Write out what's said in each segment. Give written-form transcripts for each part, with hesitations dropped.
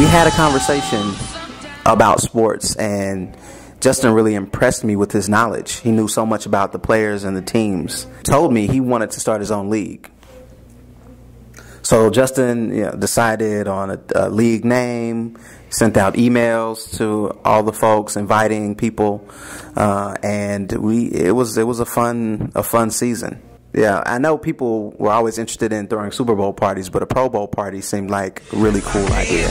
We had a conversation about sports, and Justin really impressed me with his knowledge. He knew so much about the players and the teams. Told me he wanted to start his own league. So Justin decided on a league name, sent out emails to all the folks, inviting people, and it was a fun season. Yeah, I know people were always interested in throwing Super Bowl parties, but a Pro Bowl party seemed like a really cool idea.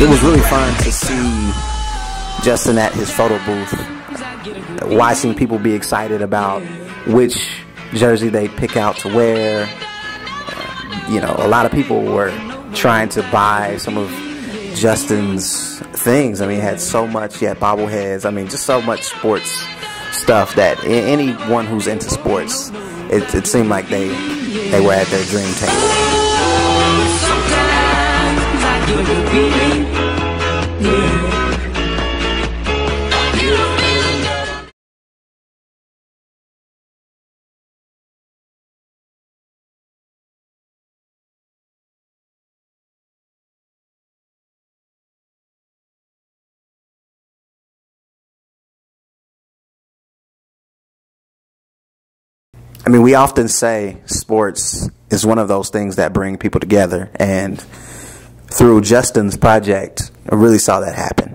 It was really fun to see Justin at his photo booth, watching people be excited about which jersey they pick out to wear. You know, a lot of people were trying to buy some of Justin's things. I mean, he had so much. He had bobbleheads. I mean, just so much sports stuff that anyone who's into sports, it seemed like they were at their dream table. I mean, we often say sports is one of those things that bring people together, and through Justin's project, I really saw that happen.